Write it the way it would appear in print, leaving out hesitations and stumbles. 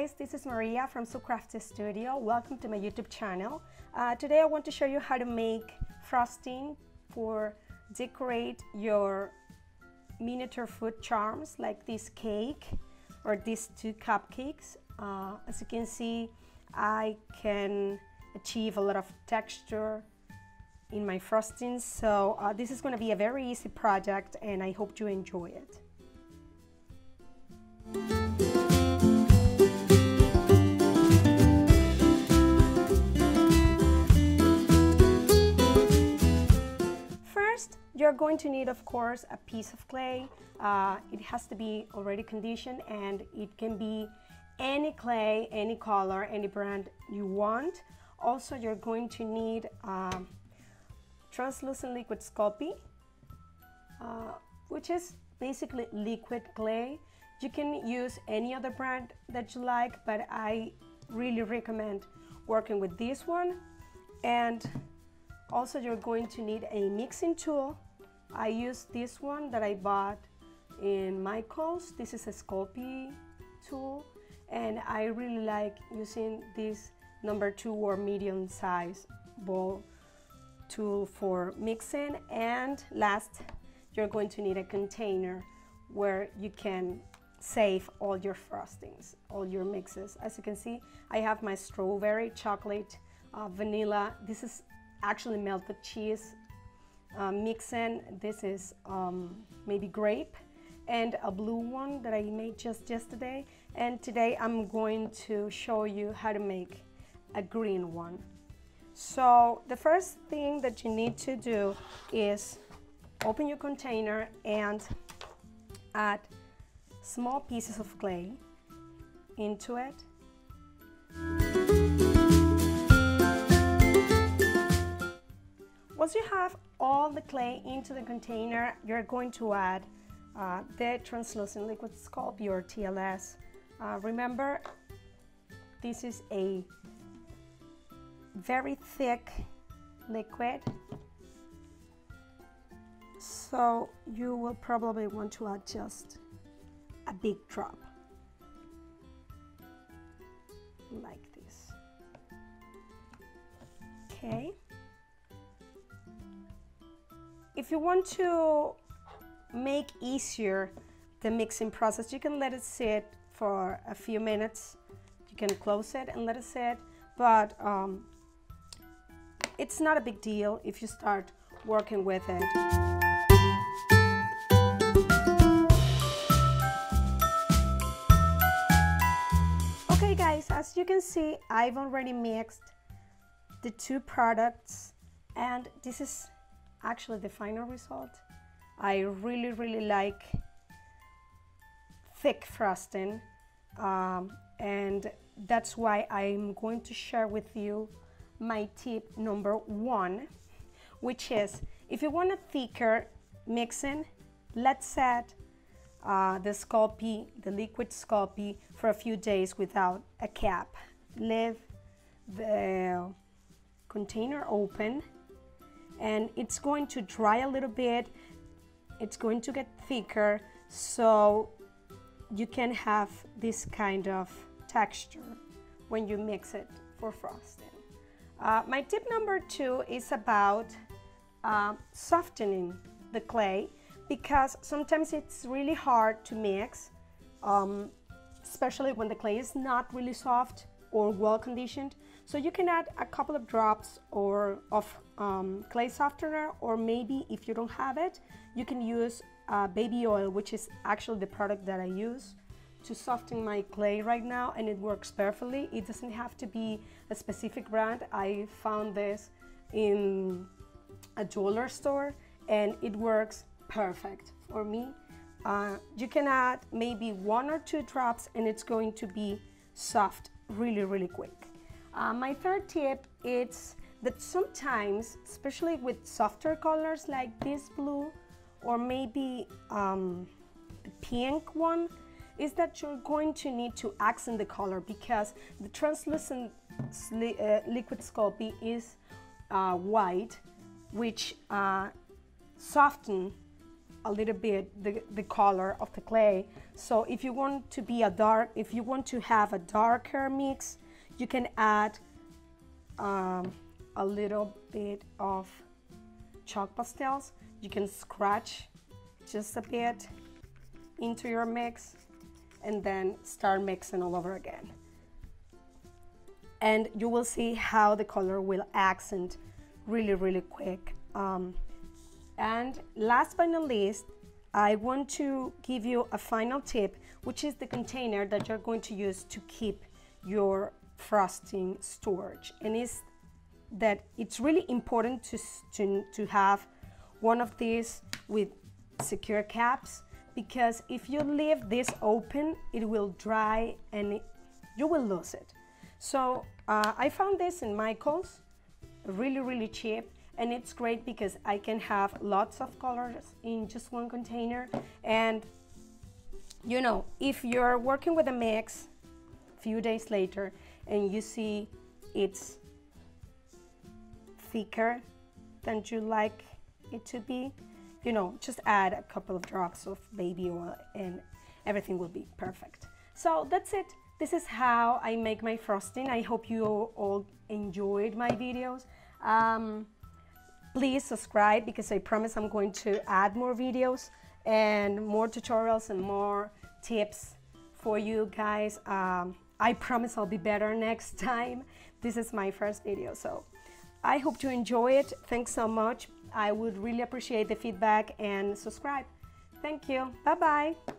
guys, this is Maria from So Crafty Studio. Welcome to my YouTube channel. Today I want to show you how to make frosting for decorate your miniature food charms like this cake or these two cupcakes. As you can see, I can achieve a lot of texture in my frosting, so this is going to be a very easy project and I hope you enjoy it. First, you're going to need, of course, a piece of clay. It has to be already conditioned, and it can be any clay, any color, any brand you want. Also, you're going to need translucent liquid Sculpey, which is basically liquid clay. You can use any other brand that you like, but I really recommend working with this one. And also you're going to need a mixing tool. I use this one that I bought in Michael's. This is a Sculpey tool, and I really like using this #2 or medium size bowl tool for mixing. And last, you're going to need a container where you can save all your frostings, all your mixes. As you can see, I have my strawberry, chocolate, vanilla. This is actually melted cheese mixing. This is maybe grape, and a blue one that I made just yesterday. And today I'm going to show you how to make a green one. So the first thing that you need to do is open your container and add small pieces of clay into it. Once you have all the clay into the container, you're going to add the translucent liquid Sculpey or TLS. Remember, this is a very thick liquid, so you will probably want to add just a big drop like this. Okay, if you want to make easier the mixing process, you can let it sit for a few minutes. You can close it and let it sit, but it's not a big deal if you start working with it. Okay guys, as you can see, I've already mixed the two products, and this is actually the final result. I really, really like thick frosting, and that's why I'm going to share with you my tip #1, which is, if you want a thicker mixing, let's add the liquid Sculpey for a few days without a cap. Leave the container open and it's going to dry a little bit. It's going to get thicker, so you can have this kind of texture when you mix it for frosting. My tip #2 is about softening the clay, because sometimes it's really hard to mix, especially when the clay is not really soft or well conditioned. So you can add a couple of drops of clay softener, or maybe if you don't have it, you can use baby oil, which is actually the product that I use to soften my clay right now, and it works perfectly. It doesn't have to be a specific brand. I found this in a jeweler store and it works perfect for me. You can add maybe 1 or 2 drops and it's going to be soft really, really quick. My third tip is that sometimes, especially with softer colors like this blue, or maybe the pink one, is that you're going to need to accent the color, because the translucent liquid Sculpey is white, which softens a little bit the color of the clay. So if you want to be if you want to have a darker mix, you can add a little bit of chalk pastels. You can scratch just a bit into your mix and then start mixing all over again. And you will see how the color will accent really, really quick. And last but not least, I want to give you a final tip, which is the container that you're going to use to keep your frosting storage. And is that it's really important to have one of these with secure caps, because if you leave this open, it will dry and you will lose it. So I found this in Michael's, really, really cheap, and it's great because I can have lots of colors in just one container. And you know, if you're working with a mix a few days later and you see it's thicker than you like it to be, you know, just add a couple of drops of baby oil and everything will be perfect. So that's it. This is how I make my frosting. I hope you all enjoyed my videos. Please subscribe, because I promise I'm going to add more videos and more tutorials and more tips for you guys. I promise I'll be better next time. This is my first video, so I hope you enjoy it. Thanks so much. I would really appreciate the feedback, and subscribe. Thank you. Bye-bye.